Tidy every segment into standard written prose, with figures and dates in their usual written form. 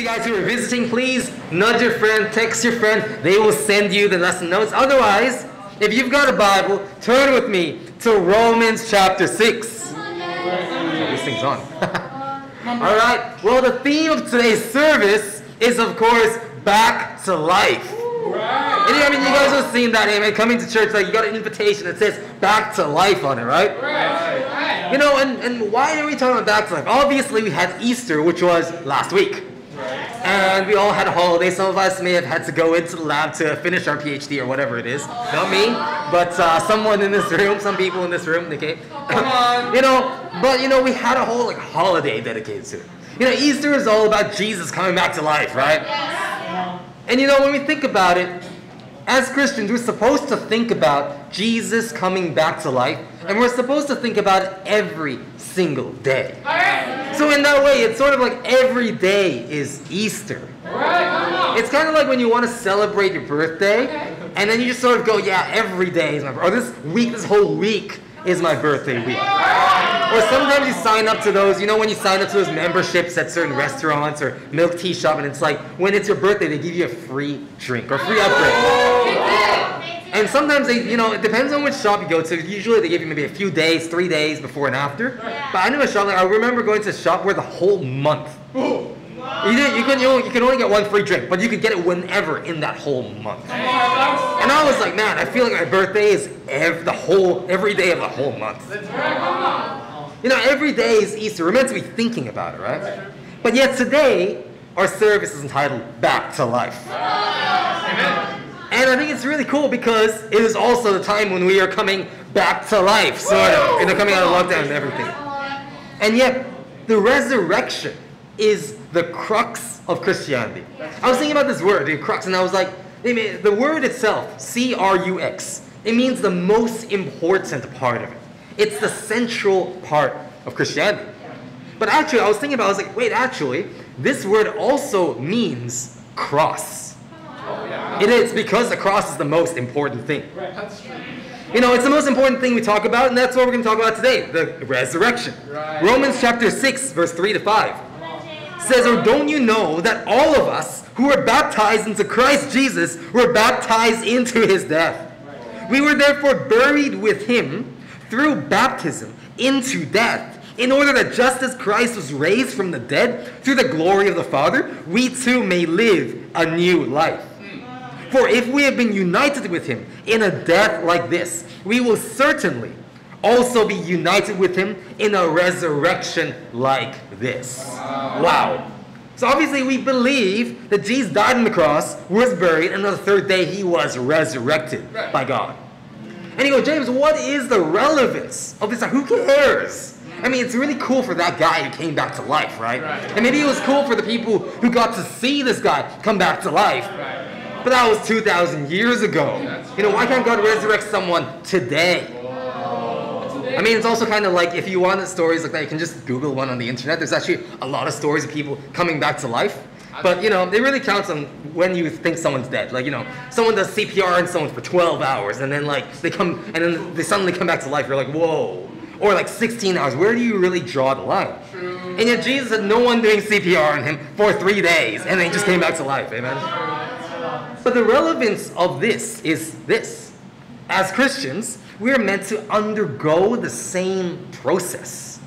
you guys who are visiting, please nudge your friend, text your friend. They will send you the lesson notes. Otherwise, if you've got a Bible, turn with me to Romans chapter 6. This thing's on. All right. Well, the theme of today's service is, of course, back to life. Right. And, I mean, you guys have seen that, amen. Coming to church, like, you got an invitation that says back to life on it, right? Right. You know, and why are we talking about back to life? Obviously, we had Easter, which was last week. Right. And we all had a holiday. Some of us may have had to go into the lab to finish our PhD or whatever it is. Not me, but someone in this room, some people in this room, okay? You know, but, you know, we had a whole, like, holiday dedicated to it. You know, Easter is all about Jesus coming back to life, right? Yes. And you know, when we think about it, as Christians, we're supposed to think about Jesus coming back to life, and we're supposed to think about it every single day. Right. So in that way, it's sort of like every day is Easter. Right. It's kind of like when you want to celebrate your birthday, and then you just sort of go, yeah, every day is my birthday, or this whole week is my birthday week. Or sometimes you sign up to those, you know, when you sign up to those memberships at certain restaurants or milk tea shop, and it's like, when it's your birthday, they give you a free drink or free upgrade. And sometimes they, you know, it depends on which shop you go to. Usually they give you maybe a few days, 3 days before and after. But I know a shop, like, I remember going to a shop where the whole month, you can only get one free drink, but you could get it whenever in that whole month. And I was like, man, I feel like my birthday is every day of the whole month. You know, every day is Easter. We're meant to be thinking about it, right? But yet today, our service is entitled Back to Life. Amen. And I think it's really cool because it is also the time when we are coming back to life, sort of, and coming out of lockdown and everything. And yet, the resurrection is the crux of Christianity. I was thinking about this word, the crux, and I was like, the word itself, C-R-U-X, it means the most important part of it. It's the central part of Christianity. But actually, I was thinking about it, I was like, wait, actually, this word also means cross. It is, because the cross is the most important thing. You know, it's the most important thing we talk about, and that's what we're going to talk about today, the resurrection. Romans chapter 6, verse 3 to 5. Says, or don't you know that all of us who were baptized into Christ Jesus were baptized into his death? We were therefore buried with him through baptism into death, in order that just as Christ was raised from the dead through the glory of the Father, we too may live a new life. For if we have been united with him in a death like this, we will certainly also be united with him in a resurrection like this. Wow. So obviously we believe that Jesus died on the cross, was buried, and on the third day he was resurrected by God. And you go, James, what is the relevance of this? Who cares? I mean, it's really cool for that guy who came back to life, right? And maybe it was cool for the people who got to see this guy come back to life. But that was 2,000 years ago. You know, why can't God resurrect someone today? I mean, it's also kind of like, if you want stories like that, you can just Google one on the internet. There's actually a lot of stories of people coming back to life. But, you know, it really counts on when you think someone's dead. Like, you know, someone does CPR on someone for 12 hours, and then, like, they suddenly come back to life. You're like, whoa. Or, like, 16 hours. Where do you really draw the line? And yet Jesus had no one doing CPR on him for 3 days, and then he just came back to life. Amen? But the relevance of this is this. As Christians, we are meant to undergo the same process.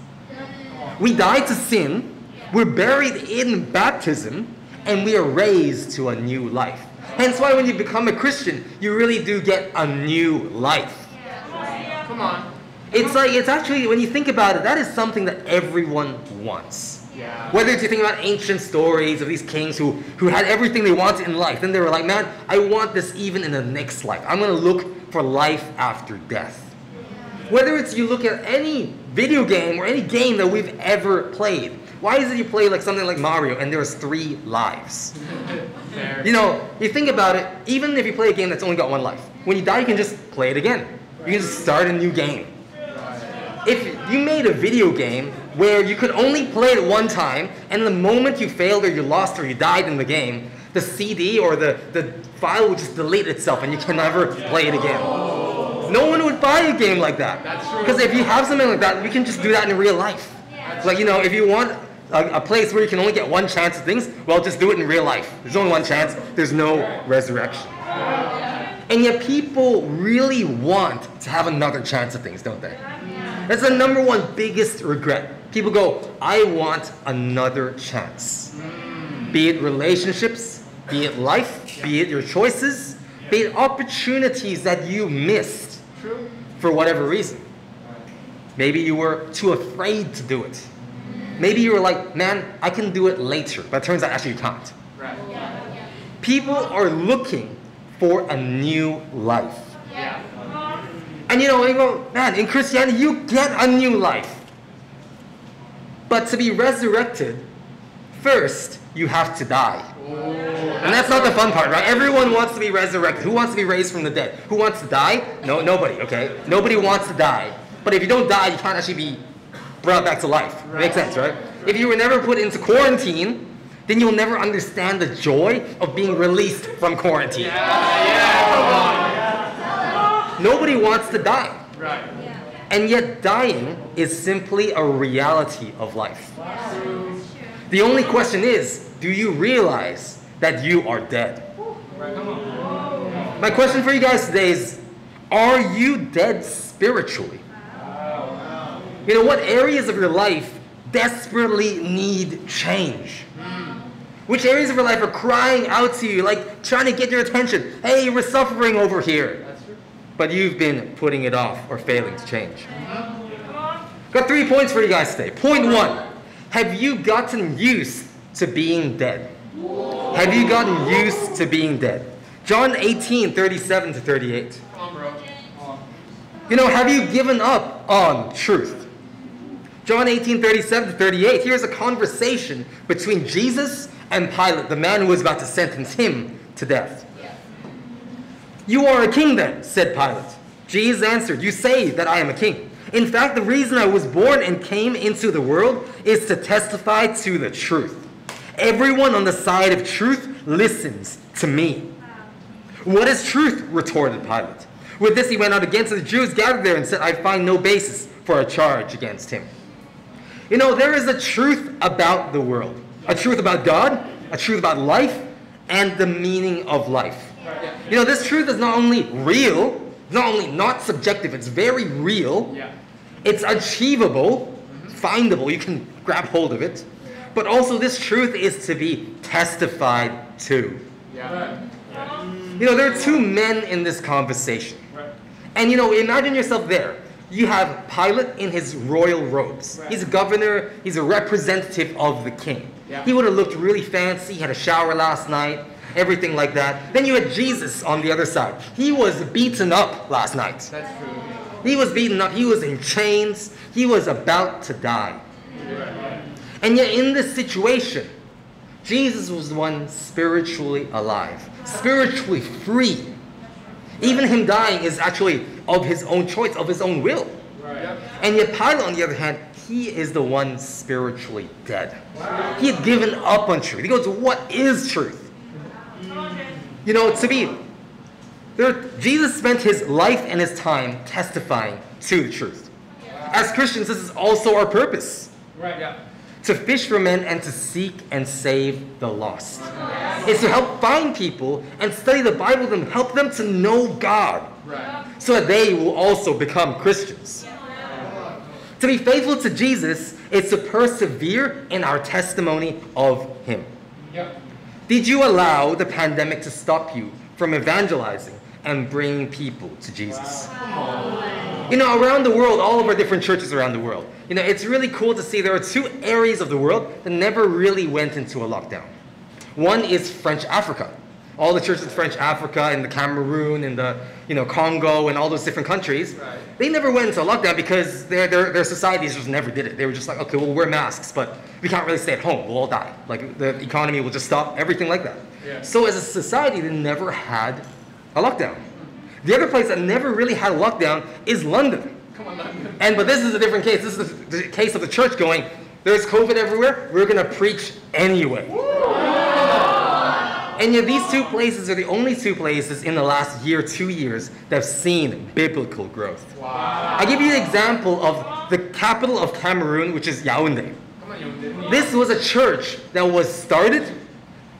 We die to sin, we're buried in baptism, and we are raised to a new life. Hence why when you become a Christian, you really do get a new life. Come on. It's like, it's actually, when you think about it, that is something that everyone wants. Whether you think about ancient stories of these kings who had everything they wanted in life, then they were like, man, I want this even in the next life. I'm going to look for life after death. Whether it's you look at any video game or any game that we've ever played, why is it you play like something like Mario and there's 3 lives? You know, you think about it, even if you play a game that's only got 1 life, when you die, you can just play it again. You can just start a new game. If you made a video game where you could only play it 1 time, and the moment you failed or you lost or you died in the game, the CD or the file would just delete itself and you can never play it again. No one would buy a game like that. Because if you have something like that, we can just do that in real life. Like, you know, if you want a place where you can only get one chance at things, well, just do it in real life. There's only one chance. There's no resurrection. And yet people really want to have another chance at things, don't they? That's the number one biggest regret. People go, I want another chance. Be it relationships, be it life, be it your choices, be it opportunities that you missed for whatever reason. Maybe you were too afraid to do it. Maybe you were like, man, I can do it later. But it turns out actually you can't. Right. Yeah. Yeah. People are looking for a new life. Yeah. And you know, when you go, man, in Christianity, you get a new life. But to be resurrected, first, you have to die. Ooh. And that's not the fun part, right? Everyone wants to be resurrected. Who wants to be raised from the dead? Who wants to die? No, nobody, okay? Nobody wants to die. But if you don't die, you can't actually be brought back to life. Right. Makes sense, right? If you were never put into quarantine, then you'll never understand the joy of being released from quarantine. Yeah. Yeah. Nobody wants to die. Right. Yeah. And yet dying is simply a reality of life. Wow. The only question is, do you realize that you are dead? Right. Come on. My question for you guys today is, are you dead spiritually? You know, what areas of your life desperately need change? Which areas of your life are crying out to you, like trying to get your attention? Hey, we're suffering over here. But you've been putting it off or failing to change. Got 3 points for you guys today. Point one, have you gotten used to being dead? Have you gotten used to being dead? John 18:37 to 38. You know, have you given up on truth? John 18:37 to 38, here's a conversation between Jesus and Pilate, the man who was about to sentence him to death. Yeah. You are a king then, said Pilate. Jesus answered, you say that I am a king. In fact, the reason I was born and came into the world is to testify to the truth. Everyone on the side of truth listens to me. Wow. What is truth? Retorted Pilate. With this he went out again to the Jews gathered there and said, I find no basis for a charge against him. You know, there is a truth about the world, a truth about God, a truth about life, and the meaning of life. Yeah. You know, this truth is not only real, not only not subjective, it's very real, yeah. It's achievable, findable, you can grab hold of it, but also this truth is to be testified to. Yeah. You know, there are two men in this conversation. And you know, imagine yourself there. You have Pilate in his royal robes. Right. He's a governor. He's a representative of the king. Yeah. He would have looked really fancy. He had a shower last night, everything like that. Then you had Jesus on the other side. He was beaten up last night. That's true. He was beaten up. He was in chains. He was about to die. Right. And yet in this situation, Jesus was the one spiritually alive, spiritually free. Even him dying is actually of his own choice, of his own will. Right. And yet Pilate, on the other hand, he is the one spiritually dead. Wow. He had given up on truth. He goes, what is truth? You know, to be there, Jesus spent his life and his time testifying to the truth. Yeah. As Christians, this is also our purpose. Right, yeah. To fish for men and to seek and save the lost. Yes. It's to help find people and study the Bible and help them to know God. Right. So that they will also become Christians. Yeah. To be faithful to Jesus is to persevere in our testimony of him. Yep. Did you allow the pandemic to stop you from evangelizing and bringing people to Jesus? Wow. You know, around the world, all of our different churches around the world, you know, it's really cool to see there are two areas of the world that never really went into a lockdown. One is French Africa. All the churches in French Africa and the Cameroon and the, you know, Congo and all those different countries, right. They never went into a lockdown because their societies just never did it. They were just like, okay, we'll wear masks, but we can't really stay at home. We'll all die. Like, the economy will just stop, everything like that. Yeah. So as a society, they never had a lockdown. The other place that never really had a lockdown is London. Come on, London. But this is a different case. This is the case of the church going, there's COVID everywhere, we're going to preach anyway. And yet these two places are the only two places in the last year, 2 years, that have seen biblical growth. Wow. I give you an example of the capital of Cameroon, which is Yaoundé. This was a church that was started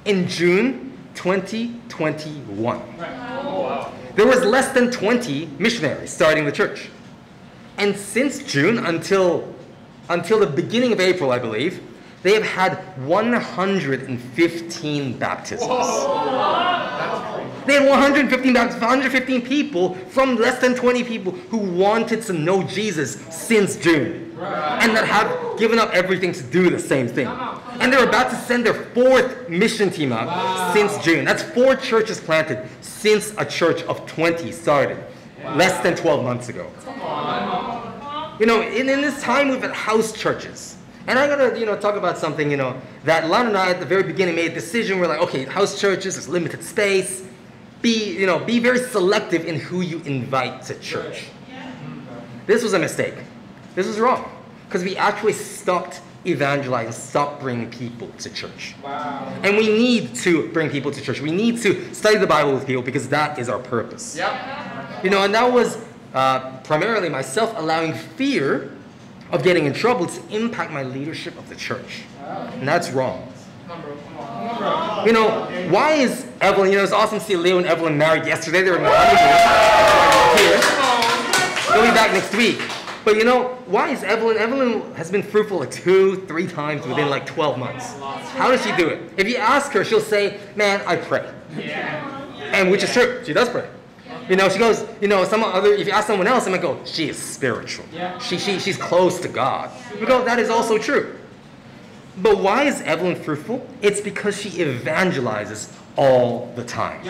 in June 2021. There was less than 20 missionaries starting the church. And since June until the beginning of April, I believe, they have had 115 baptisms. They had 115 baptisms, 115 people from less than 20 people who wanted to know Jesus since June. And that have given up everything to do the same thing. And they're about to send their fourth mission team out since June. That's 4 churches planted since a church of 20 started less than 12 months ago. You know, in this time we've had house churches. And I'm going to, talk about something, that Lana and I at the very beginning made a decision. We're like, okay, house churches, there's limited space. Be very selective in who you invite to church. This was a mistake. This was wrong. Because we actually stopped evangelizing, stopped bringing people to church. Wow. And we need to bring people to church. We need to study the Bible with people because that is our purpose. Yep. And that was primarily myself allowing fear of getting in trouble to impact my leadership of the church. And that's wrong. Why is Evelyn, it's awesome to see Leo and Evelyn married yesterday. They were in the here. They'll be back next week. But why is Evelyn has been fruitful like 2-3 times within like 12 months. How does she do it? If you ask her, she'll say, man, I pray. And which is true, she does pray. She goes, if you ask someone else, they might go, she is spiritual. Yeah. She's close to God. We go, that is also true. But why is Evelyn fruitful? It's because she evangelizes all the time.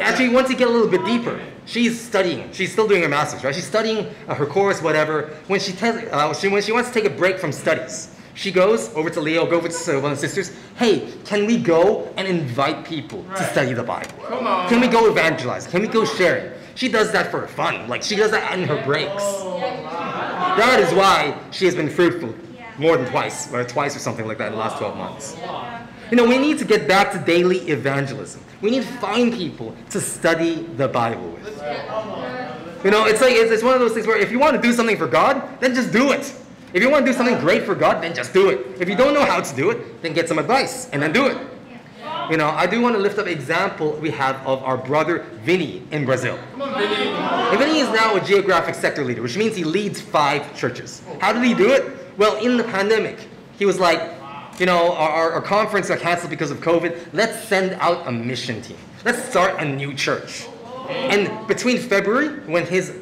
Actually, once you get a little bit deeper, she's studying. She's still doing her master's, right? She's studying her course, whatever. When she wants to take a break from studies, she goes over to Leo, go over to one of the sisters, hey, can we go and invite people to study the Bible? Come on. Can we go evangelize? Can we go share? She does that for fun. Like, she does that in her breaks. Yeah. That is why she has been fruitful more than twice or something like that in the last 12 months. Yeah. We need to get back to daily evangelism. We need to find people to study the Bible with. It's one of those things where if you want to do something for God, then just do it. If you want to do something great for God, then just do it. If you don't know how to do it, then get some advice and then do it. I do want to lift up an example we have of our brother Vinny in Brazil. Come on, Vinny. And Vinny is now a geographic sector leader, which means he leads 5 churches. How did he do it? Well, in the pandemic, he was like, our conference got canceled because of COVID. Let's send out a mission team. Let's start a new church. And between February, when his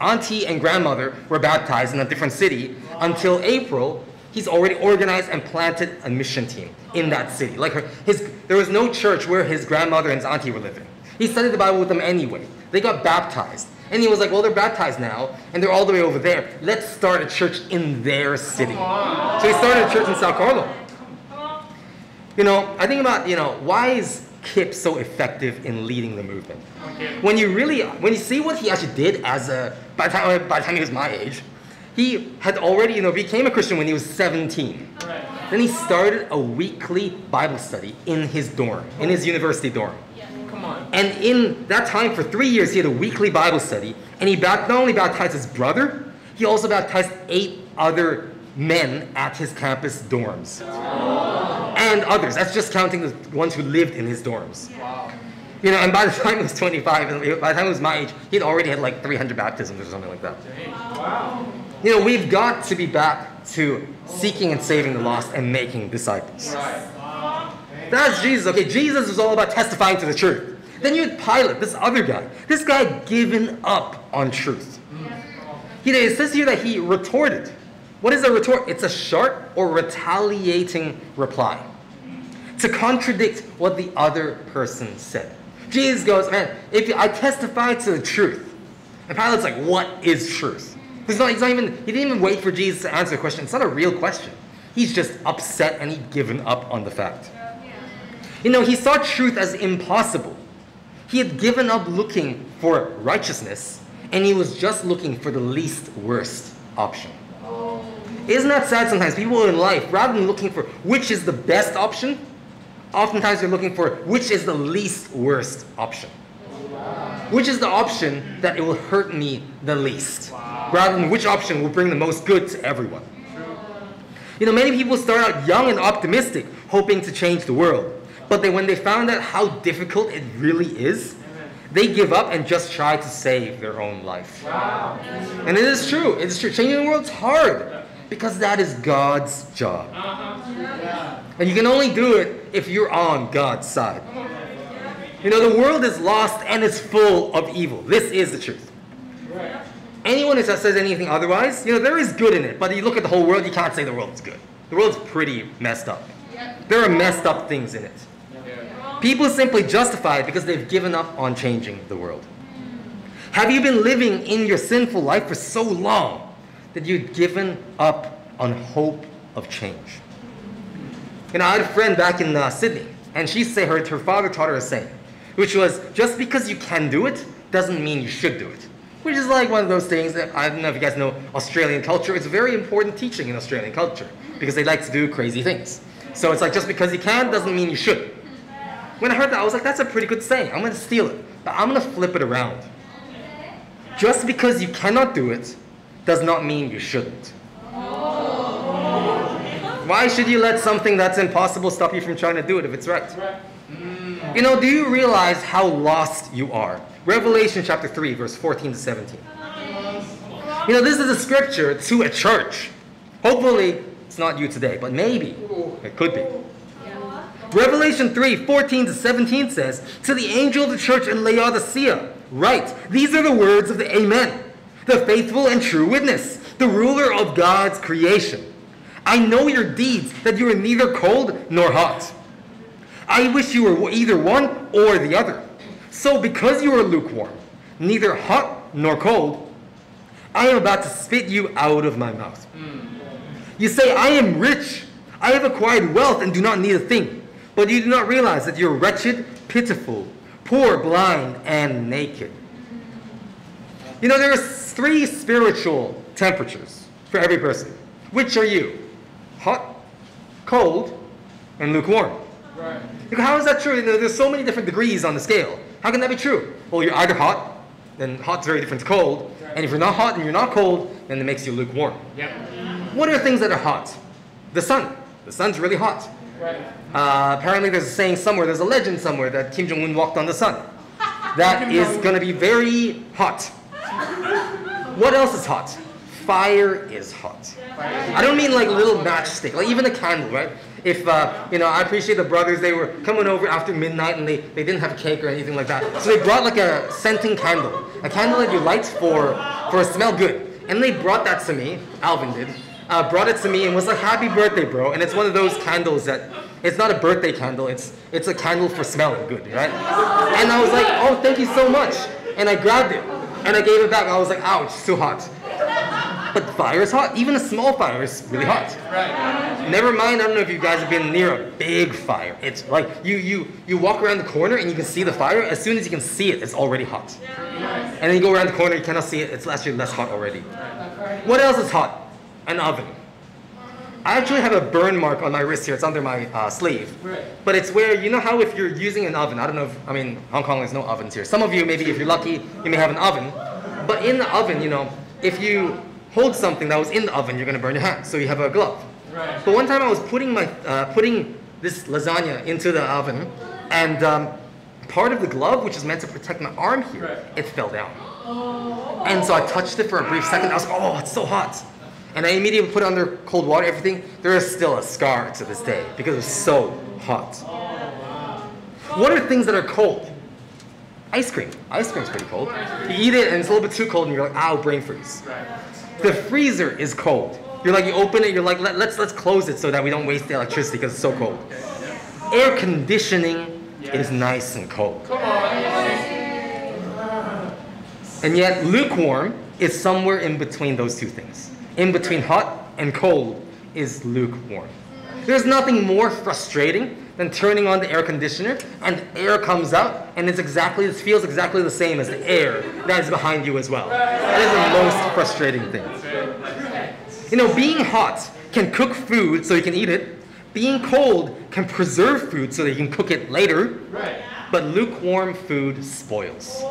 auntie and grandmother were baptized in a different city, until April, he's already organized and planted a mission team in that city. Like there was no church where his grandmother and his auntie were living. He studied the Bible with them anyway. They got baptized. And he was like, well, they're baptized now, and they're all the way over there. Let's start a church in their city. So he started a church in Sao Paulo. I think about, why is Kip so effective in leading the movement? When you see what he actually did by the time he was my age, he had already, became a Christian when he was 17. Right. Then he started a weekly Bible study in his dorm, in his university dorm. Yeah. Come on. And in that time, for 3 years, he had a weekly Bible study, and he not only baptized his brother, he also baptized 8 other men at his campus dorms. Wow. And others. That's just counting the ones who lived in his dorms. Wow. And by the time he was 25, and by the time he was my age, he'd already had like 300 baptisms or something like that. Wow. We've got to be back to seeking and saving the lost and making disciples. Yes. Wow. That's Jesus. Okay, Jesus was all about testifying to the truth. Then you had Pilate, this other guy. This guy had given up on truth. It says here that he retorted. What is a retort? It's a sharp or retaliating reply to contradict what the other person said. Jesus goes, man, if I testify to the truth, and Pilate's like, what is truth? He didn't even wait for Jesus to answer the question. It's not a real question. He's just upset and he'd given up on the fact. He saw truth as impossible. He had given up looking for righteousness and he was just looking for the least worst option. Isn't that sad sometimes? People in life, rather than looking for which is the best option, oftentimes you're looking for which is the least worst option. Wow. Which is the option that it will hurt me the least, rather than which option will bring the most good to everyone. You know, many people start out young and optimistic, hoping to change the world. But then when they found out how difficult it really is, they give up and just try to save their own life. Wow. And it is true. It's true. Changing the world's hard because that is God's job. And you can only do it if you're on God's side. You know, the world is lost and it's full of evil. This is the truth. Anyone who says anything otherwise, you know, there is good in it. But you look at the whole world, you can't say the world's good. The world's pretty messed up. There are messed up things in it. People simply justify it because they've given up on changing the world. Have you been living in your sinful life for so long that you've given up on hope of change? You know, I had a friend back in Sydney, and she said her father taught her a saying, which was, just because you can do it doesn't mean you should do it. Which is like one of those things that, I don't know if you guys know Australian culture, it's a very important teaching in Australian culture because they like to do crazy things. So it's like, just because you can doesn't mean you should. When I heard that, I was like, that's a pretty good saying. I'm going to steal it, but I'm going to flip it around. Just because you cannot do it does not mean you shouldn't. Why should you let something that's impossible stop you from trying to do it if it's right? You know, do you realize how lost you are? Revelation chapter 3, verse 14 to 17. You know, this is a scripture to a church. Hopefully, it's not you today, but maybe it could be. Revelation 3, 14 to 17 says, to the angel of the church in Laodicea, write, these are the words of the Amen, the faithful and true witness, the ruler of God's creation. I know your deeds, that you are neither cold nor hot. I wish you were either one or the other. So because you are lukewarm, neither hot nor cold, I am about to spit you out of my mouth. You say, I am rich, I have acquired wealth and do not need a thing. But you do not realize that you're wretched, pitiful, poor, blind, and naked. You know, there are three spiritual temperatures for every person. Which are you? Hot, cold, and lukewarm. Right. How is that true? You know, there's so many different degrees on the scale. How can that be true? Well, you're either hot, then hot's very different to cold. And if you're not hot and you're not cold, then it makes you lukewarm. Yep. What are things that are hot? The sun. The sun's really hot. Right. Apparently there's a saying somewhere, there's a legend somewhere that Kim Jong-un walked on the sun. That is going to be very hot. What else is hot? Fire is hot. Fire. I don't mean like a little matchstick, like even a candle, right? If, you know, I appreciate the brothers, they were coming over after midnight and they didn't have cake or anything like that. So they brought like a scenting candle, a candle that you light for a smell good. And they brought that to me, Alvin did. Brought it to me and was like, happy birthday, bro. And it's one of those candles that, it's not a birthday candle, it's a candle for smelling good, right? And I was like, oh, thank you so much. And I grabbed it, and I gave it back. I was like, ouch, it's too hot. But fire is hot. Even a small fire is really hot. Right. Never mind, I don't know if you guys have been near a big fire. It's like, you walk around the corner and you can see the fire. As soon as you can see it, it's already hot. And then you go around the corner, you cannot see it, it's actually less hot already. What else is hot? An oven. I actually have a burn mark on my wrist here. It's under my sleeve. Right. But it's where, you know how if you're using an oven, I don't know if, I mean, Hong Kong there's no ovens here. Some of you, maybe if you're lucky, you may have an oven. But in the oven, you know, if you hold something that was in the oven, you're going to burn your hand. So you have a glove. Right. But one time I was putting my, putting this lasagna into the oven, and part of the glove, which is meant to protect my arm here, it fell down. And so I touched it for a brief second. I was like, oh, it's so hot. And I immediately put it under cold water, everything. There is still a scar to this day because it's so hot. What are things that are cold? Ice cream. Ice cream's pretty cold. You eat it and it's a little bit too cold and you're like, ow, brain freeze. The freezer is cold. You're like, you open it, you're like, let's close it so that we don't waste the electricity because it's so cold. Air conditioning is nice and cold. Come on. And yet lukewarm is somewhere in between those two things. In between hot and cold is lukewarm. There's nothing more frustrating than turning on the air conditioner and the air comes out and it's exactly, it feels exactly the same as the air that is behind you as well. That is the most frustrating thing. You know, being hot can cook food so you can eat it. Being cold can preserve food so that you can cook it later. But lukewarm food spoils.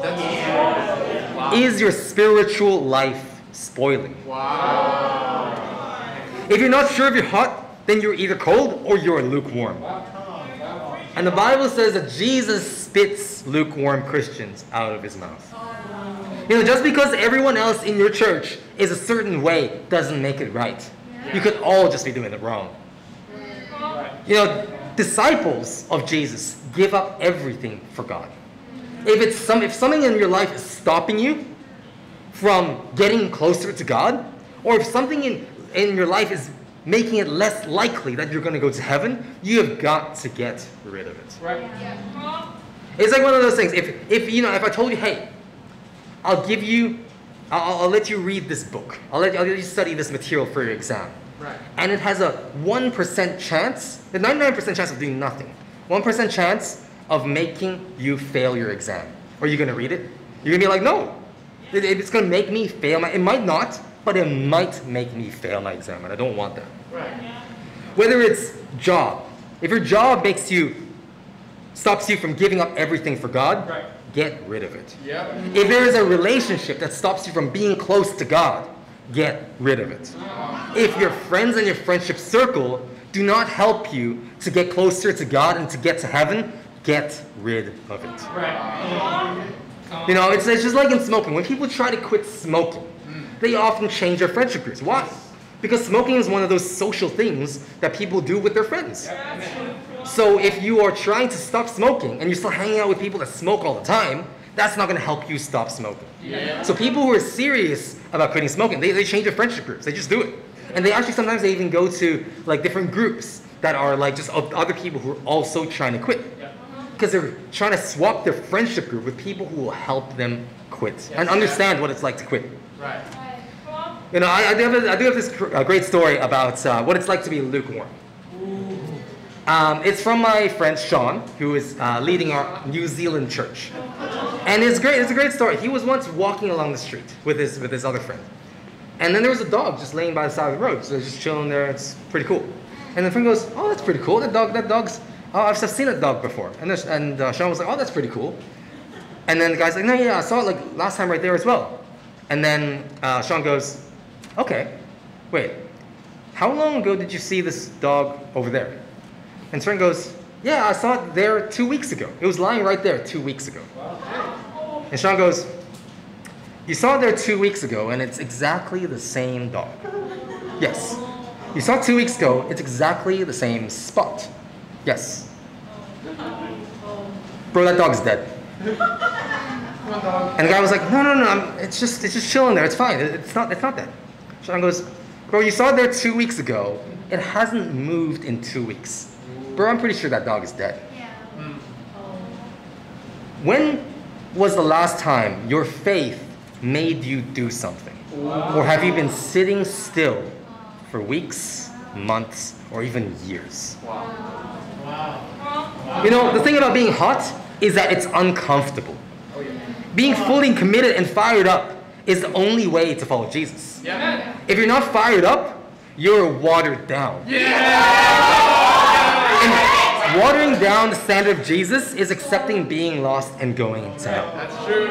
Is your spiritual life spoiling? Wow. If you're not sure if you're hot, then you're either cold or you're lukewarm. And the Bible says that Jesus spits lukewarm Christians out of his mouth. You know, just because everyone else in your church is a certain way doesn't make it right. You could all just be doing it wrong. You know, disciples of Jesus give up everything for God. If something in your life is stopping you from getting closer to God, or if something in your life is making it less likely that you're going to go to heaven, you have got to get rid of it. Right. It's like one of those things. If I told you, hey, I'll let you read this book. I'll let you study this material for your exam. Right. And it has a 1% chance, the 99% chance of doing nothing. 1% chance of making you fail your exam. Are you going to read it? You're going to be like, no. It's going to make me fail. It might not, but it might make me fail my exam, and I don't want that. Right. Whether it's job. If your job stops you from giving up everything for God, right, get rid of it. Yep. If there is a relationship that stops you from being close to God, get rid of it. If your friends and your friendship circle do not help you to get closer to God and to get to heaven, get rid of it. Right. You know, it's just like in smoking. When people try to quit smoking, they often change their friendship groups. Why? Because smoking is one of those social things that people do with their friends. So if you are trying to stop smoking and you're still hanging out with people that smoke all the time, that's not going to help you stop smoking. So people who are serious about quitting smoking, they change their friendship groups. They just do it. And sometimes they even go to like different groups that are like just other people who are also trying to quit. Because they're trying to swap their friendship group with people who will help them quit and understand what it's like to quit. Right. You know, I do have this great story about what it's like to be lukewarm. It's from my friend Sean, who is leading our New Zealand church, and it's great. It's a great story. He was once walking along the street with his other friend, and then there was a dog just laying by the side of the road, so they're just chilling there. It's pretty cool. And the friend goes, "Oh, that's pretty cool. That dog's. Oh, I've seen that dog before." And Sean was like, "Oh, that's pretty cool." And then the guy's like, "No, yeah, I saw it like last time right there as well." And then Sean goes, "Okay, wait, how long ago did you see this dog over there?" And Trent goes, "Yeah, I saw it there 2 weeks ago. It was lying right there 2 weeks ago." Wow. And Sean goes, "You saw it there 2 weeks ago, and it's exactly the same dog." "Yes." "You saw it 2 weeks ago, it's exactly the same spot." "Yes." "Bro, that dog's dead." And the guy was like, No, it's just chilling there. It's fine. It's not that." Sean goes, "Bro, you saw it there 2 weeks ago. It hasn't moved in 2 weeks. Bro, I'm pretty sure that dog is dead." When was the last time your faith made you do something? Wow. Or have you been sitting still for weeks, months, or even years? Wow. Wow. You know, the thing about being hot is that it's uncomfortable. Being fully committed and fired up is the only way to follow Jesus. Yeah. If you're not fired up, you're watered down. Yeah. And watering down the standard of Jesus is accepting being lost and going to hell. That's true.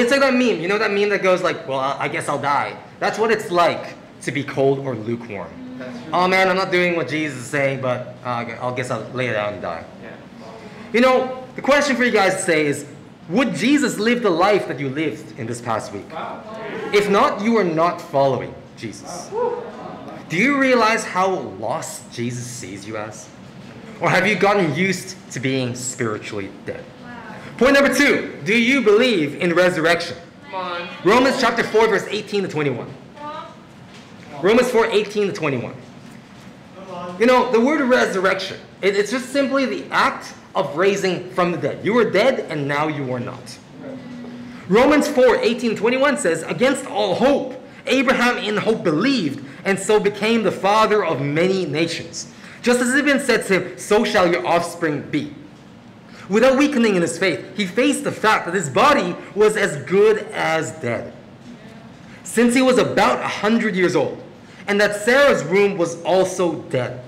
It's like that meme. You know that meme that goes like, "Well, I guess I'll die." That's what it's like to be cold or lukewarm. That's true. "Oh man, I'm not doing what Jesus is saying, but I guess I'll lay down and die." Yeah. You know, the question for you guys today is, would Jesus live the life that you lived in this past week? Wow. If not, you are not following Jesus. Wow. Do you realize how lost Jesus sees you as? Or have you gotten used to being spiritually dead? Wow. Point number 2, do you believe in resurrection? Come on. Romans chapter 4, verse 18 to 21. Romans 4, 18 to 21. You know, the word resurrection, it's just simply the act of raising from the dead. You were dead and now you are not. Romans 4, 18-21 says, "Against all hope, Abraham in hope believed, and so became the father of many nations. Just as it had been said to him, so shall your offspring be." Without weakening in his faith, he faced the fact that his body was as good as dead, since he was about 100 years old, and that Sarah's womb was also dead.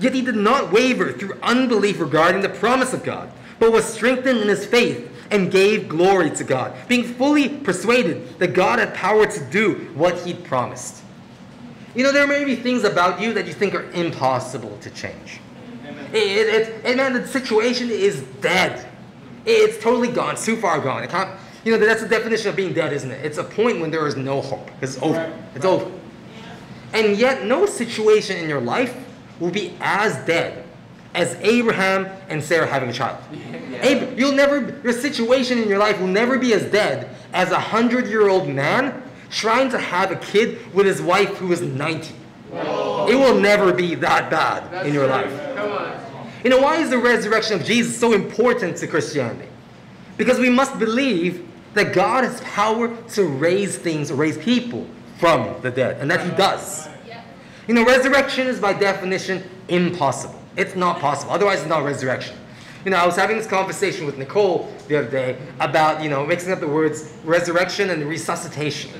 Yet he did not waver through unbelief regarding the promise of God, but was strengthened in his faith and gave glory to God, being fully persuaded that God had power to do what he promised. You know, there may be things about you that you think are impossible to change. Amen. Man, the situation is dead. It's totally gone, too far gone. It can't, you know, that's the definition of being dead, isn't it? It's a point when there is no hope. It's over. Right. It's over. Yeah. And yet, no situation in your life will be as dead as Abraham and Sarah having a child. Yeah. Your situation in your life will never be as dead as a 100-year-old man trying to have a kid with his wife who is 90. Whoa. It will never be that bad in your life. Come on. You know, why is the resurrection of Jesus so important to Christianity? Because we must believe that God has power to raise things, raise people from the dead, and that He does. You know, resurrection is by definition impossible. It's not possible. Otherwise, it's not resurrection. You know, I was having this conversation with Nicole the other day about, you know, mixing up the words resurrection and resuscitation.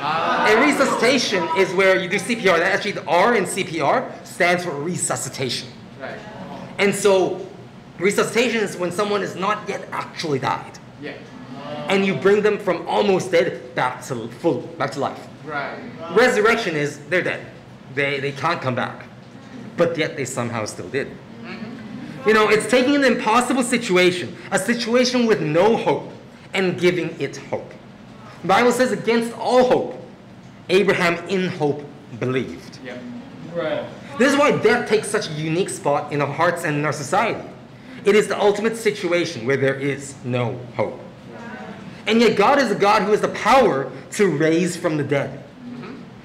And resuscitation is where you do CPR. Actually, the R in CPR stands for resuscitation. Right. And so resuscitation is when someone is not yet actually died. Yeah. And you bring them from almost dead back to life. Right. Resurrection is they're dead. They can't come back. But yet they somehow still did. You know, it's taking an impossible situation, a situation with no hope, and giving it hope. The Bible says against all hope, Abraham in hope believed. Yep. Right. This is why death takes such a unique spot in our hearts and in our society. It is the ultimate situation where there is no hope. And yet God is a God who has the power to raise from the dead.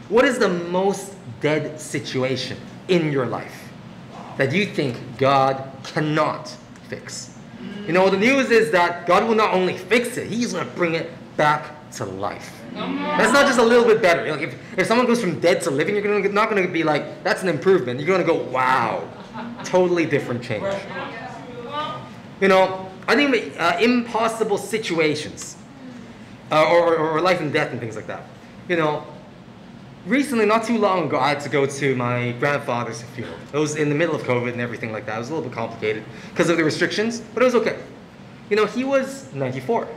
What is the most dead situation in your life that you think God cannot fix? You know, the news is that God will not only fix it, He's going to bring it back to life. That's not just a little bit better. Like if someone goes from dead to living, you're not going to be like, that's an improvement. You're going to go, wow, totally different change. You know, I think impossible situations or life and death and things like that. You know, recently, not too long ago, I had to go to my grandfather's funeral. It was in the middle of COVID and everything like that. It was a little bit complicated because of the restrictions, but it was okay. You know, he was 94.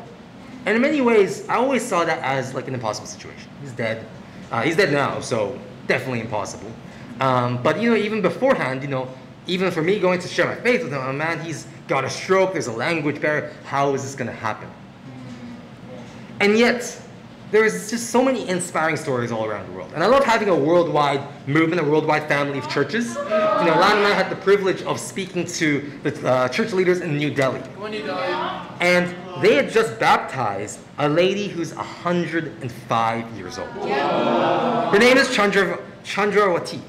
And in many ways, I always saw that as like an impossible situation. He's dead. He's dead now, so definitely impossible. But you know, even beforehand, you know, even for me going to share my faith with him, oh man, he's got a stroke, there's a language barrier, how is this going to happen? And yet, there's just so many inspiring stories all around the world. And I love having a worldwide movement, a worldwide family of churches. You know, Lana and I had the privilege of speaking to the church leaders in New Delhi. And they had just baptized a lady who's 105 years old. Yeah. Her name is Chandrawati.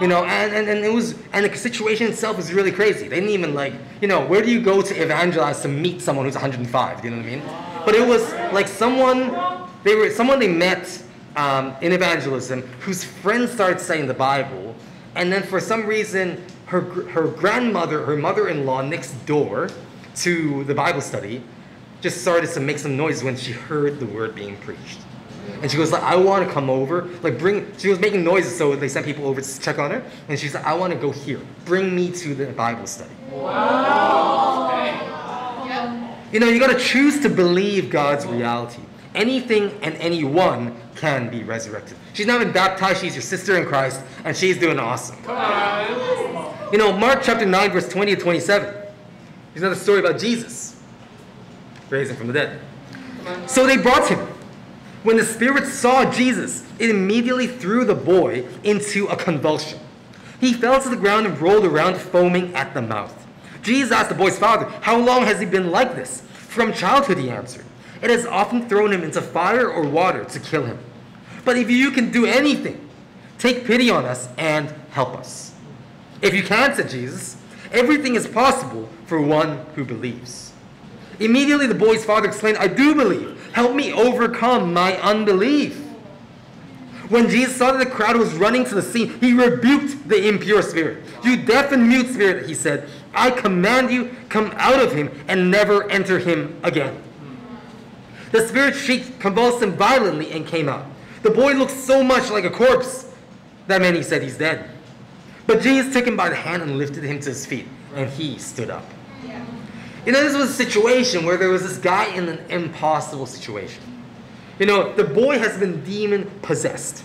You know, and it was, and the situation itself was really crazy. They didn't even like, you know, where do you go to evangelize to meet someone who's 105? Do you know what I mean? But it was like someone they met in evangelism whose friend started studying the Bible, and then for some reason her grandmother, her mother-in-law next door to the Bible study just started to make some noise when she heard the word being preached. And she was like, I want to come over. Like, she was making noises, so they sent people over to check on her. And she's like, I want to go here. Bring me to the Bible study. Wow. Okay. You know, you got to choose to believe God's reality. Anything and anyone can be resurrected. She's not been baptized. She's your sister in Christ, and she's doing awesome. Wow. You know, Mark chapter 9, verse 20 to 27. There's another story about Jesus raising from the dead. So they brought him. When the spirit saw Jesus, it immediately threw the boy into a convulsion. He fell to the ground and rolled around, foaming at the mouth. Jesus asked the boy's father, how long has he been like this? From childhood, he answered. It has often thrown him into fire or water to kill him. But if you can do anything, take pity on us and help us. If you can, said Jesus, everything is possible for one who believes. Immediately the boy's father exclaimed, I do believe. Help me overcome my unbelief. When Jesus saw that the crowd was running to the scene, he rebuked the impure spirit. You deaf and mute spirit, he said, I command you, come out of him and never enter him again. The spirit shrieked, convulsed him violently, and came out. The boy looked so much like a corpse that many said he's dead. But Jesus took him by the hand and lifted him to his feet, and he stood up. You know, this was a situation where there was this guy in an impossible situation. You know, the boy has been demon-possessed.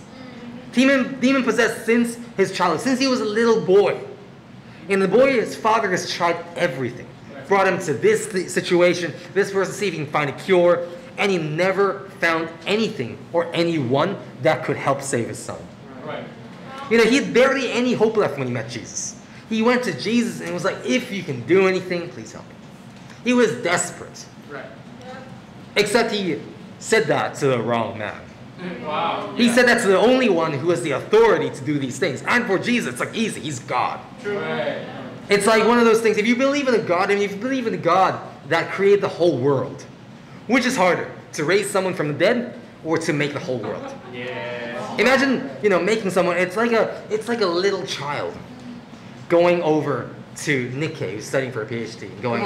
demon possessed since his childhood, since he was a little boy. And the boy, his father has tried everything. Brought him to this situation, this person, see if he can find a cure, and he never found anything or anyone that could help save his son. Right. You know, he had barely any hope left when he met Jesus. He went to Jesus and was like, if you can do anything, please help me. He was desperate. Right. Except he said that to the wrong man. Wow. He said that to the only one who has the authority to do these things. And for Jesus, it's like easy. He's God. True. Right. It's like one of those things, if you believe in a God, and if you believe in a God that created the whole world, which is harder, to raise someone from the dead or to make the whole world? Yes. Imagine, you know, making someone, it's like a little child going over to Nikkei, who's studying for a PhD, going,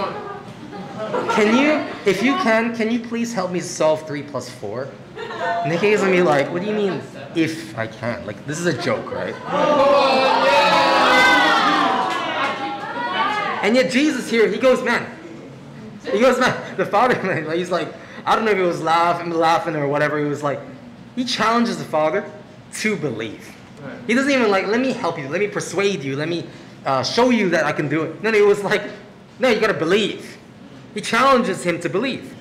can you please help me solve 3 plus 4? Nikkei is going to be like, what do you mean, if I can? Like, this is a joke, right? Oh, yeah. And yet Jesus here, he goes, man. He goes, man. The Father, man. Like, he's like, I don't know if he was laughing or whatever. He was like, he challenges the Father to believe. Right. He doesn't even like, let me help you. Let me persuade you. Let me show you that I can do it. No, he was like, no, you got to believe. He challenges him to believe.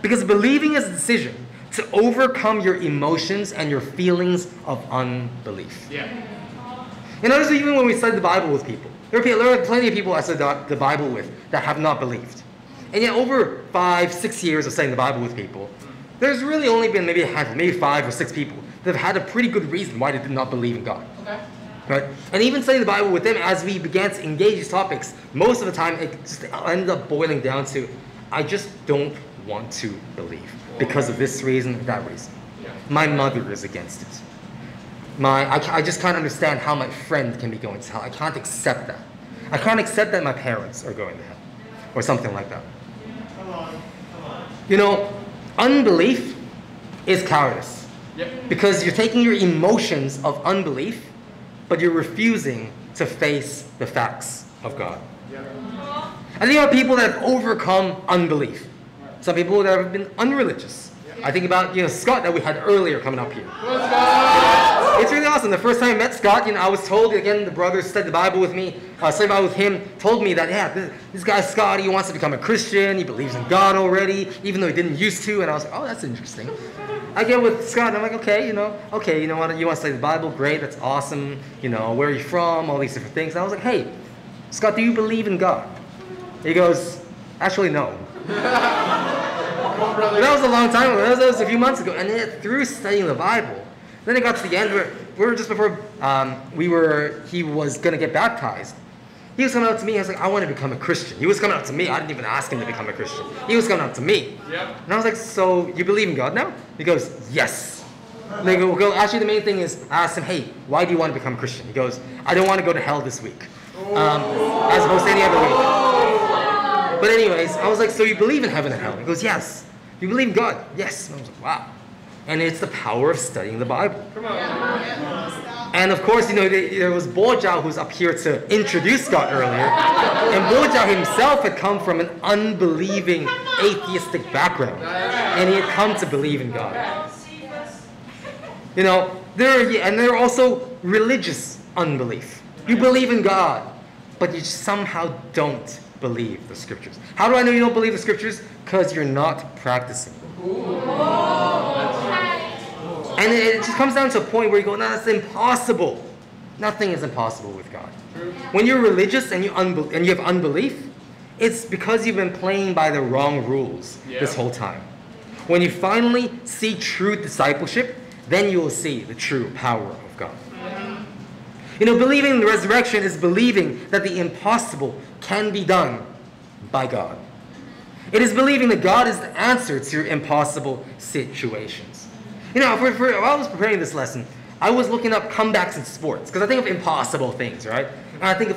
Because believing is a decision to overcome your emotions and your feelings of unbelief. Yeah. And notice even when we study the Bible with people, there are plenty of people I studied the Bible with that have not believed. And yet over 5, 6 years of studying the Bible with people, there's really only been maybe a handful, maybe 5 or 6 people that have had a pretty good reason why they did not believe in God. Okay. Right? And even studying the Bible with them, as we began to engage these topics, most of the time it just ended up boiling down to, I just don't want to believe because of this reason or that reason. Yeah. My mother is against it. I just can't understand how my friend can be going to hell. I can't accept that. I can't accept that my parents are going to hell. Or something like that. Come on. You know, unbelief is cowardice. Yep. Because you're taking your emotions of unbelief, but you're refusing to face the facts of God. Yep. And there are people that have overcome unbelief. Some people that have been unreligious. I think about, you know, Scott that we had earlier coming up here. It's really awesome. The first time I met Scott, you know, I was told, again, the brothers studied the Bible with me, studied the Bible with him, told me that, yeah, this guy Scott, he wants to become a Christian, he believes in God already, even though he didn't used to, and I was like, oh, that's interesting. I get with Scott, and I'm like, okay, you know what, you want to study the Bible? Great, that's awesome. You know, where are you from? All these different things. And I was like, hey, Scott, do you believe in God? He goes, actually, no. That was a long time ago. That was a few months ago. And then through studying the Bible, then it got to the end where we were just before he was going to get baptized. He was coming up to me. I was like, I want to become a Christian. He was coming up to me. I didn't even ask him to become a Christian. He was coming up to me. Yep. And I was like, so you believe in God now? He goes, yes. And they go, actually, the main thing is, I asked him, hey, why do you want to become a Christian? He goes, I don't want to go to hell this week. As opposed to any other week. But anyways, I was like, so you believe in heaven and hell? He goes, yes. You believe in God? Yes. And I was like, wow. And it's the power of studying the Bible. Come on. Yeah. And of course, you know, there was Bo Zhao who's up here to introduce Scott earlier. And Bo Zhao himself had come from an unbelieving atheistic background. And he had come to believe in God. You know, there are also religious unbelief. You believe in God, but you somehow don't believe the scriptures. How do I know you don't believe the scriptures? Because you're not practicing them. And it just comes down to a point where you go, no, that's impossible. Nothing is impossible with God. When you're religious and you have unbelief, it's because you've been playing by the wrong rules this whole time. When you finally see true discipleship, then you will see the true power of God. You know, believing in the resurrection is believing that the impossible can be done by God. It is believing that God is the answer to your impossible situations. You know, while I was preparing this lesson, I was looking up comebacks in sports, because I think of impossible things, right? And I think of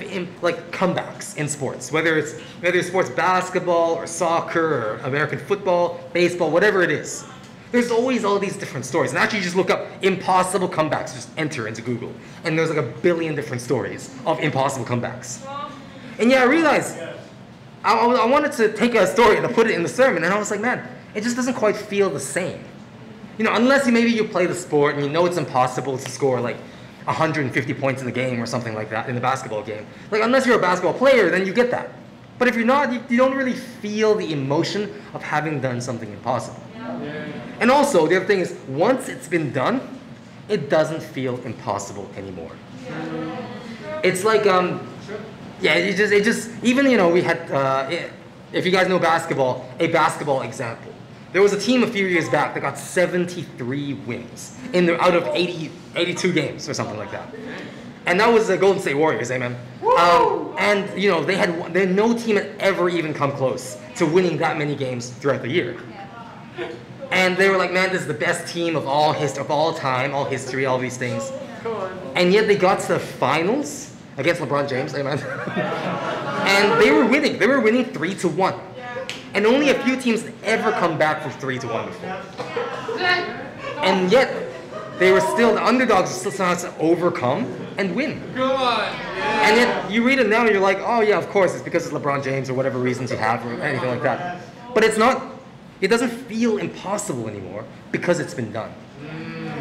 comebacks in sports, whether it's sports basketball or soccer or American football, baseball, whatever it is. There's always all these different stories. And actually, you just look up impossible comebacks. Just enter into Google. And there's like 1 billion different stories of impossible comebacks. And yeah, I realized I wanted to take a story and I put it in the sermon. And I was like, man, it just doesn't quite feel the same. You know, unless maybe you play the sport and you know it's impossible to score like 150 points in the game or something like that in the basketball game. Like, unless you're a basketball player, then you get that. But if you're not, you don't really feel the emotion of having done something impossible. Yeah. Yeah. And also, the other thing is, once it's been done, it doesn't feel impossible anymore. Yeah. It's like, yeah, it just, even, you know, we had, if you guys know basketball, a basketball example. There was a team a few years back that got 73 wins in their, out of 82 games or something like that. And that was the Golden State Warriors, amen. And you know, no team had ever even come close to winning that many games throughout the year. And they were like, man, this is the best team of all time, all history, all these things. And yet they got to the finals against LeBron James, amen. And they were winning 3-1. And only a few teams ever come back from 3-1 before. And yet, they were still, the underdogs still trying to overcome and win. Come on. Yeah. And then you read it now and you're like, oh yeah, of course, it's because it's LeBron James or whatever reasons you have or anything like that. But it's not, it doesn't feel impossible anymore because it's been done.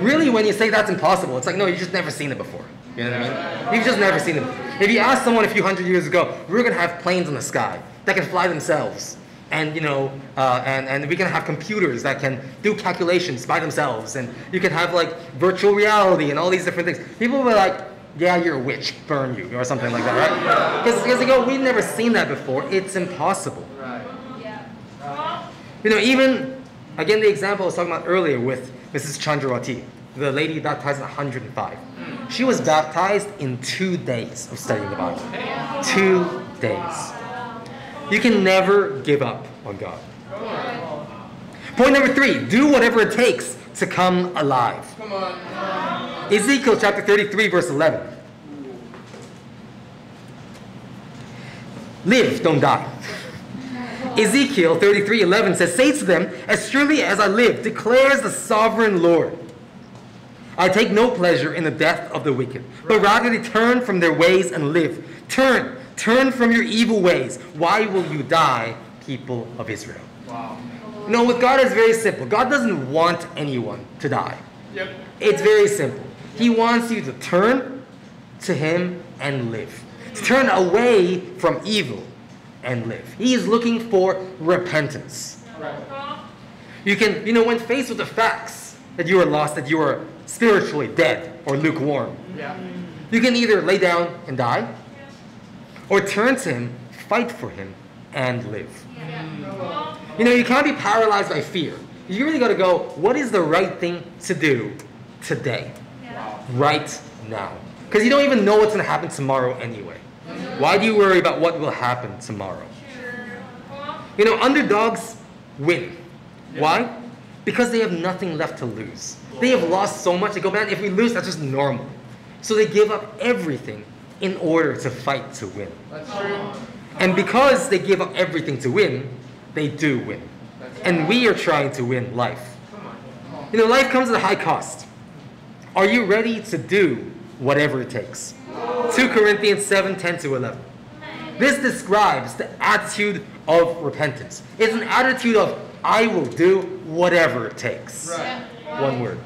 Really, when you say that's impossible, it's like, no, you've just never seen it before. You know what I mean? You've just never seen it before. If you ask someone a few hundred years ago, we're going to have planes in the sky that can fly themselves. And you know, and we can have computers that can do calculations by themselves, and you can have like virtual reality and all these different things. People were like, "Yeah, you're a witch, burn you," or something like that, right? Because they go, "We've never seen that before. It's impossible." Right. Yeah. You know, even again the example I was talking about earlier with Mrs. Chandrawati, the lady baptized at 105. She was baptized in 2 days of studying the Bible. 2 days. You can never give up on God. Point number three, do whatever it takes to come alive. Come on. Ezekiel chapter 33, verse 11. Live, don't die. Ezekiel 33:11 says, "Say to them, as surely as I live, declares the sovereign Lord, I take no pleasure in the death of the wicked, but rather they turn from their ways and live. Turn. Turn from your evil ways. Why will you die, people of Israel?" Wow. No, with God it's very simple. God doesn't want anyone to die. Yep. It's very simple. He wants you to turn to Him and live. To turn away from evil and live. He is looking for repentance. Right. You can, you know, when faced with the facts that you are lost, that you are spiritually dead or lukewarm, yeah, you can either lay down and die, or turn to Him, fight for Him, and live. Yeah. You know, you can't be paralyzed by fear. You really got to go, what is the right thing to do today? Yeah. Right now. Because you don't even know what's going to happen tomorrow anyway. Why do you worry about what will happen tomorrow? You know, underdogs win. Yeah. Why? Because they have nothing left to lose. They have lost so much. They go, man, if we lose, that's just normal. So they give up everything in order to fight to win. That's true. And because they give up everything to win, they do win. And we are trying to win life. You know, life comes at a high cost. Are you ready to do whatever it takes? 2 Corinthians 7:10-11. This describes the attitude of repentance. It's an attitude of, I will do whatever it takes. Right. One word.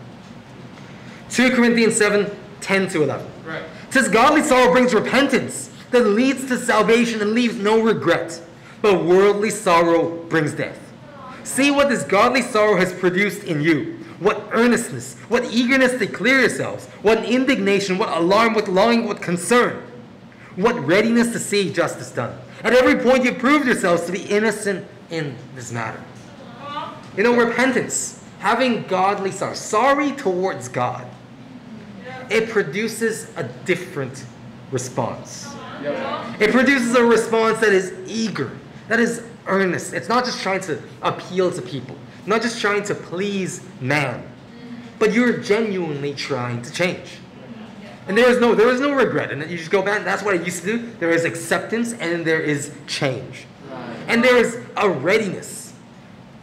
2 Corinthians 7:10-11. Right. Since godly sorrow brings repentance that leads to salvation and leaves no regret, but worldly sorrow brings death. See what this godly sorrow has produced in you, what earnestness, what eagerness to clear yourselves, what indignation, what alarm, what longing, what concern, what readiness to see justice done. At every point you proved yourselves to be innocent in this matter. You know, repentance, having godly sorrow, sorry towards God, it produces a different response. Yep. It produces a response that is eager, that is earnest. It's not just trying to appeal to people, not just trying to please man, but you're genuinely trying to change. And there is no regret. And you just go back, that's what I used to do. There is acceptance and there is change. And there is a readiness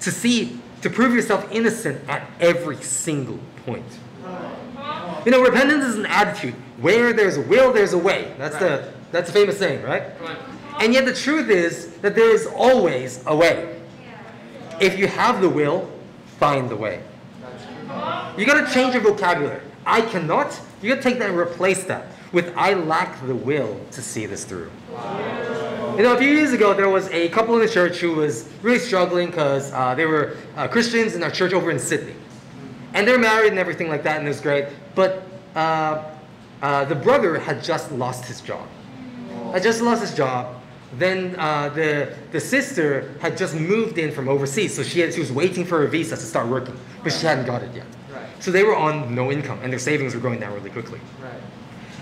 to see, to prove yourself innocent at every single point. You know, repentance is an attitude. Where there's a will, there's a way. That's the famous saying, right? And yet the truth is that there is always a way. If you have the will, find the way. You gotta change your vocabulary. I cannot, you gotta take that and replace that with I lack the will to see this through. Wow. You know, a few years ago, there was a couple in the church who was really struggling because they were Christians in our church over in Sydney. And they're married and everything like that, and it was great. But the brother had just lost his job. Had just lost his job. Then the sister had just moved in from overseas, so she was waiting for her visa to start working, but she hadn't got it yet. Right. So they were on no income, and their savings were going down really quickly. Right.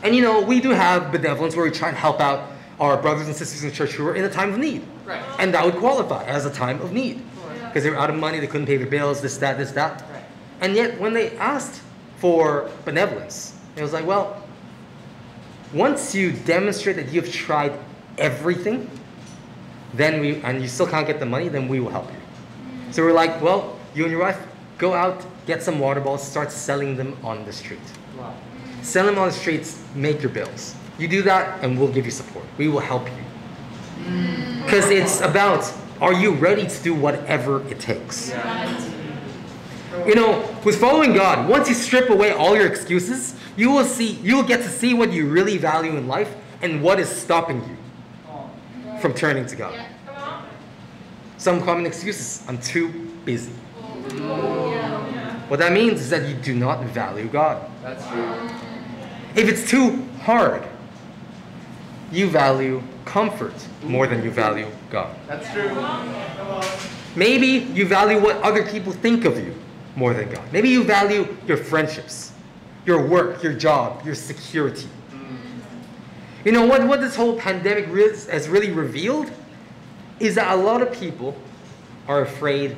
And you know, we do have benevolence where we try and help out our brothers and sisters in the church who are in a time of need. Right. And that would qualify as a time of need. Because they were out of money, they couldn't pay their bills, this, that, this, that. Right. And yet, when they asked for benevolence, it was like, well, once you demonstrate that you've tried everything, then and you still can't get the money, then we will help you. So we're like, well, you and your wife, go out, get some water balls, start selling them on the street. Wow. Sell them on the streets, make your bills. You do that, and we'll give you support. We will help you. Because it's about, are you ready to do whatever it takes? Yeah. You know, with following God, once you strip away all your excuses, you will get to see what you really value in life and what is stopping you from turning to God. Some common excuses: I'm too busy. What that means is that you do not value God. That's true. If it's too hard, you value comfort more than you value God. That's true. Maybe you value what other people think of you more than God. Maybe you value your friendships, your work, your job, your security. You know, what this whole pandemic has really revealed is that a lot of people are afraid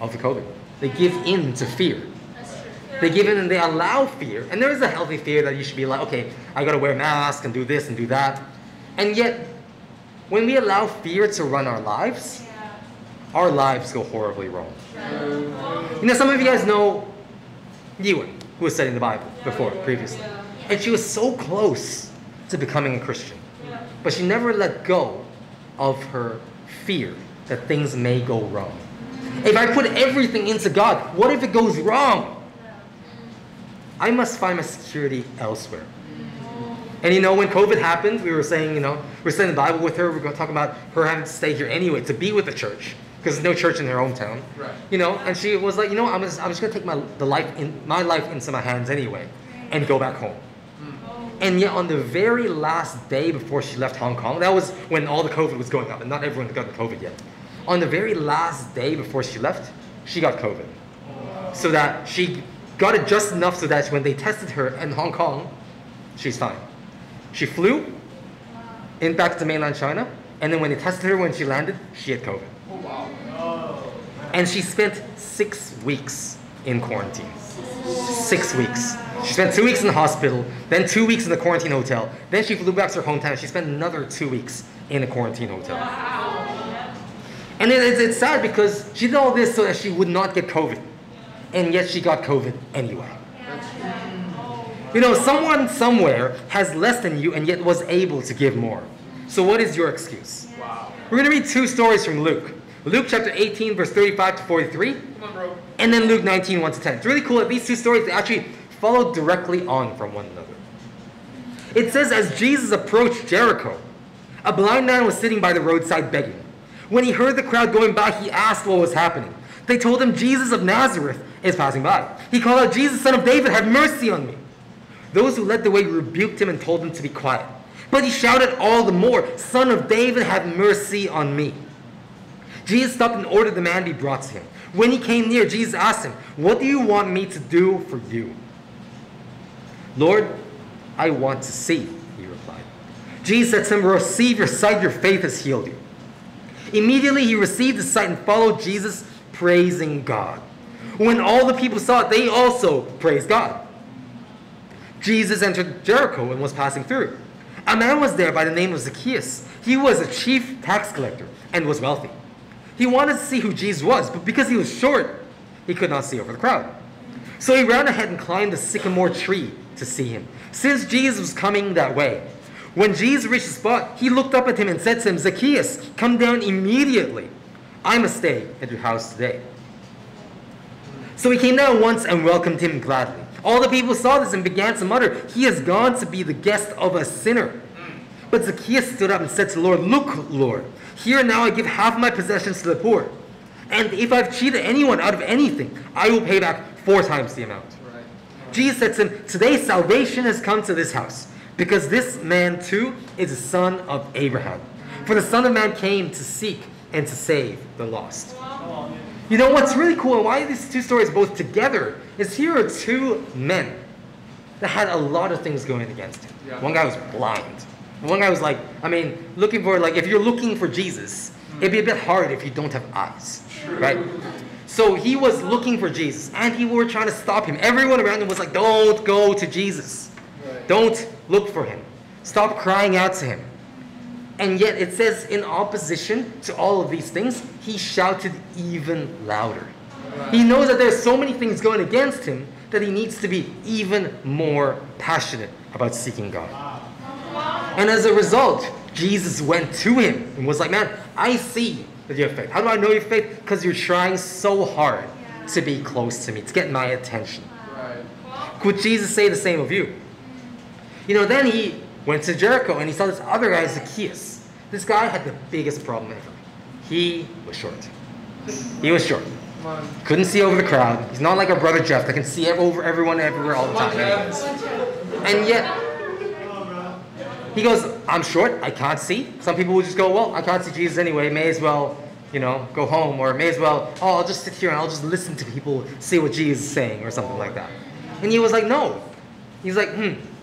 of the COVID. They give in to fear. They give in and they allow fear. And there is a healthy fear that you should be like, okay, I gotta wear a mask and do this and do that. And yet, when we allow fear to run our lives go horribly wrong. You know, some of you guys know Ewan, who was studying the Bible previously. And she was so close to becoming a Christian. But she never let go of her fear that things may go wrong. If I put everything into God, what if it goes wrong? I must find my security elsewhere. And you know, when COVID happened, we were saying, you know, we're studying the Bible with her. We're going to talk about her having to stay here anyway to be with the church. Because there's no church in her hometown, right. You know, and she was like, you know, I'm just gonna take my life into my hands anyway, and go back home. And yet, on the very last day before she left Hong Kong, that was when all the COVID was going up, and not everyone had gotten COVID yet. On the very last day before she left, she got COVID, so that she got it just enough so that when they tested her in Hong Kong, she's fine. She flew in back to mainland China, and then when they tested her when she landed, she had COVID. And she spent 6 weeks in quarantine. 6 weeks. She spent 2 weeks in the hospital, then 2 weeks in the quarantine hotel, then she flew back to her hometown and she spent another 2 weeks in a quarantine hotel. Wow. And it's sad because she did all this so that she would not get COVID. And yet she got COVID anyway. You know, someone somewhere has less than you and yet was able to give more. So what is your excuse? Wow. We're going to read two stories from Luke. Luke chapter 18, verse 35 to 43, and then Luke 19, 1 to 10. It's really cool that these two stories, they actually follow directly on from one another. It says, as Jesus approached Jericho, a blind man was sitting by the roadside begging. When he heard the crowd going by, he asked what was happening. They told him, Jesus of Nazareth is passing by. He called out, Jesus, son of David, have mercy on me. Those who led the way rebuked him and told him to be quiet. But he shouted all the more, Son of David, have mercy on me. Jesus stopped and ordered the man be brought to him. When he came near, Jesus asked him, What do you want me to do for you? Lord, I want to see, he replied. Jesus said to him, Receive your sight, your faith has healed you. Immediately he received his sight and followed Jesus, praising God. When all the people saw it, they also praised God. Jesus entered Jericho and was passing through. A man was there by the name of Zacchaeus. He was a chief tax collector and was wealthy. He wanted to see who Jesus was, but because he was short, he could not see over the crowd. So he ran ahead and climbed a sycamore tree to see him, since Jesus was coming that way. When Jesus reached the spot, he looked up at him and said to him, Zacchaeus, come down immediately. I must stay at your house today. So he came down once and welcomed him gladly. All the people saw this and began to mutter, "He has gone to be the guest of a sinner." But Zacchaeus stood up and said to the Lord, "Look, Lord, here now I give half my possessions to the poor. And if I've cheated anyone out of anything, I will pay back 4 times the amount." Right. Jesus said to him, "Today salvation has come to this house, because this man too is a son of Abraham. For the Son of Man came to seek and to save the lost." Wow. You know what's really cool, and why these two stories both together, is here are 2 men that had a lot of things going against him. Yeah. One guy was blind. One guy was like, I mean, looking for, like, if you're looking for Jesus, it'd be a bit hard if you don't have eyes, right? So he was looking for Jesus, and people were trying to stop him. Everyone around him was like, "Don't go to Jesus. Don't look for him. Stop crying out to him." And yet it says, in opposition to all of these things, he shouted even louder. He knows that there's so many things going against him that he needs to be even more passionate about seeking God. And as a result, Jesus went to him and was like, "Man, I see that you have faith. How do I know your faith? Because you're trying so hard to be close to me, to get my attention." Right. Could Jesus say the same of you? You know, then he went to Jericho and he saw this other guy, Zacchaeus. This guy had the biggest problem ever. He was short. He was short. Couldn't see over the crowd. He's not like our brother Jeff that can see over everyone everywhere all the time. And yet, he goes, "I'm short, I can't see." Some people will just go, "Well, I can't see Jesus anyway, may as well, you know, go home," or "may as well, oh, I'll just sit here and I'll just listen to people say what Jesus is saying," or something like that. And he was like, no. He's like,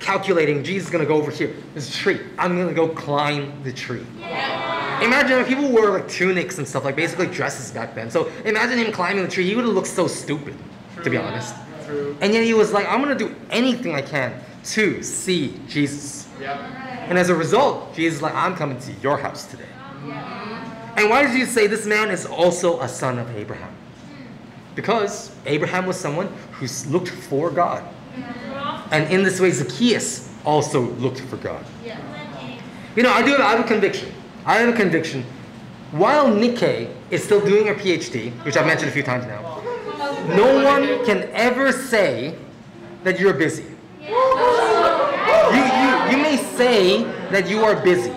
calculating, Jesus is going to go over here. There's a tree. I'm going to go climb the tree. Yeah. Imagine if people wore like tunics and stuff, like basically dresses back then. So imagine him climbing the tree. He would have looked so stupid, to be honest. True. And yet he was like, "I'm going to do anything I can to see Jesus." Yeah. And as a result, Jesus is like, "I'm coming to your house today." Yeah. And why did Jesus say this man is also a son of Abraham? Because Abraham was someone who looked for God. Yeah. And in this way, Zacchaeus also looked for God. Yeah. You know, I have a conviction. I have a conviction. While Nikkei is still doing her PhD, which I've mentioned a few times now, no one can ever say that you're busy. You may say that you are busy,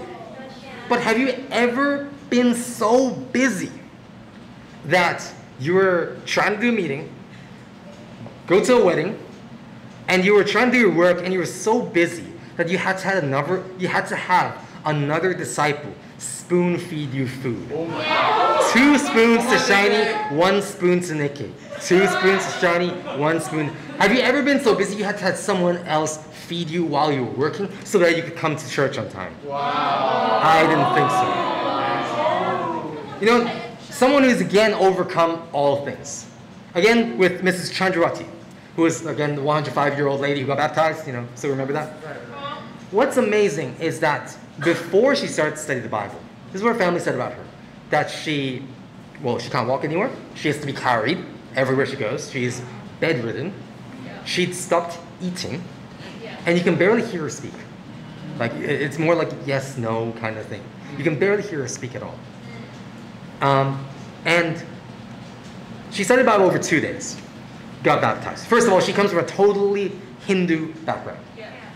but have you ever been so busy that you were trying to do a meeting, go to a wedding, and you were trying to do your work, and you were so busy that you had to have another disciple spoon feed you food? Oh my God. 2 spoons to Shiny, 1 spoon to Nikkei. 2 spoons to Shiny, 1 spoon. Have you ever been so busy you had to have someone else feed you while you were working so that you could come to church on time? Wow. I didn't think so. You know, someone who's again overcome all things. Again with Mrs. Chandrawati, who is again the 105-year-old lady who got baptized, you know, so remember that. What's amazing is that before she started to study the Bible, this is what her family said about her, that she can't walk anywhere, she has to be carried everywhere she goes, she's bedridden, she'd stopped eating, and you can barely hear her speak. Like, it's more like yes, no kind of thing. You can barely hear her speak at all. And she studied the Bible over 2 days, got baptized. First of all, she comes from a totally Hindu background.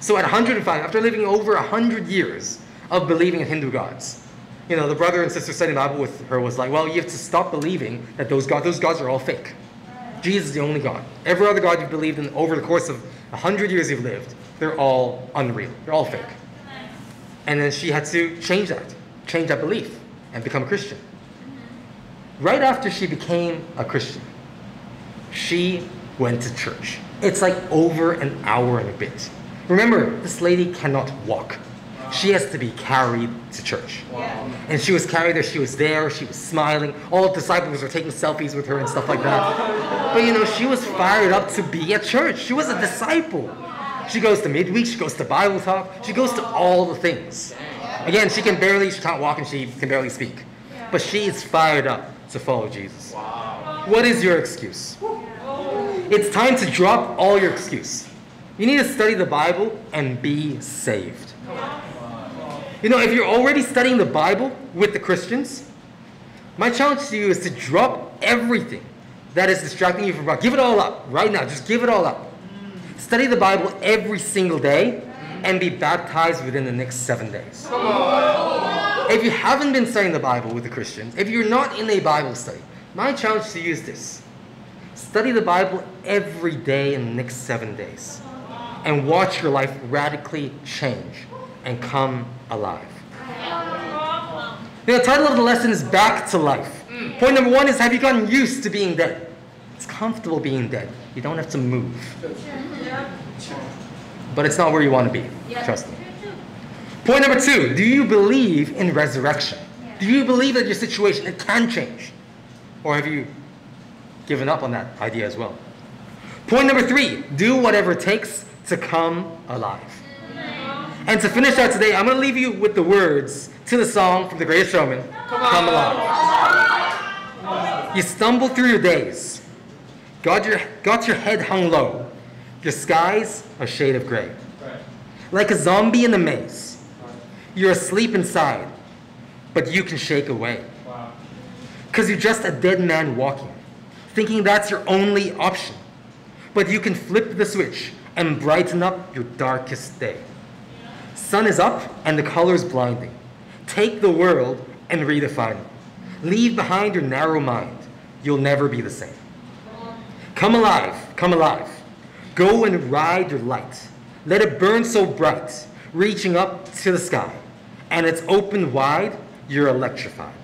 So at 105, after living over 100 years of believing in Hindu gods, you know, the brother and sister studying the Bible with her was like, "Well, you have to stop believing that those gods are all fake. Jesus is the only God. Every other God you've believed in over the course of 100 years you've lived, they're all unreal. They're all fake." And then she had to change that belief and become a Christian. Right after she became a Christian, she went to church. It's like over an hour and a bit. Remember, this lady cannot walk. She has to be carried to church. Wow. And she was carried there, she was there, she was smiling. All the disciples were taking selfies with her and stuff like that. But you know, she was fired up to be at church. She was a disciple. She goes to midweek, she goes to Bible talk, she goes to all the things. Again, she can't walk and she can barely speak. But she is fired up to follow Jesus. Wow. What is your excuse? It's time to drop all your excuse. You need to study the Bible and be saved. You know, if you're already studying the Bible with the Christians, my challenge to you is to drop everything that is distracting you from God, give it all up right now. Just give it all up. Study the Bible every single day and be baptized within the next 7 days. Come on. If you haven't been studying the Bible with a Christian, if you're not in a Bible study, my challenge to you is this. Study the Bible every day in the next 7 days and watch your life radically change and come alive. The title of the lesson is Back to Life. Point number one is, have you gotten used to being dead? It's comfortable being dead. You don't have to move. But it's not where you want to be. Trust me. Point number two, do you believe in resurrection? Do you believe that your situation, it can change? Or have you given up on that idea as well? Point number three, do whatever it takes to come alive. And to finish out today, I'm going to leave you with the words to the song from The Greatest Showman, Come Alive. You stumble through your days. Got your head hung low. Your skies a shade of gray. Like a zombie in a maze. You're asleep inside, but you can shake away. Because you're just a dead man walking, thinking that's your only option. But you can flip the switch and brighten up your darkest day. Sun is up and the color's blinding. Take the world and redefine it. Leave behind your narrow mind. You'll never be the same. Come alive, come alive. Go and ride your light. Let it burn so bright, reaching up to the sky. And it's open wide, you're electrified.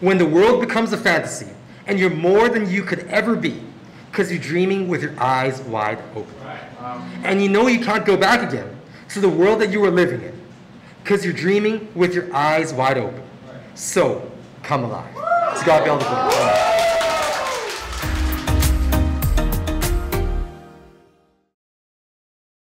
When the world becomes a fantasy and you're more than you could ever be, because you're dreaming with your eyes wide open. And you know you can't go back again to the world that you were living in, because you're dreaming with your eyes wide open. So, come alive. To God be all the glory.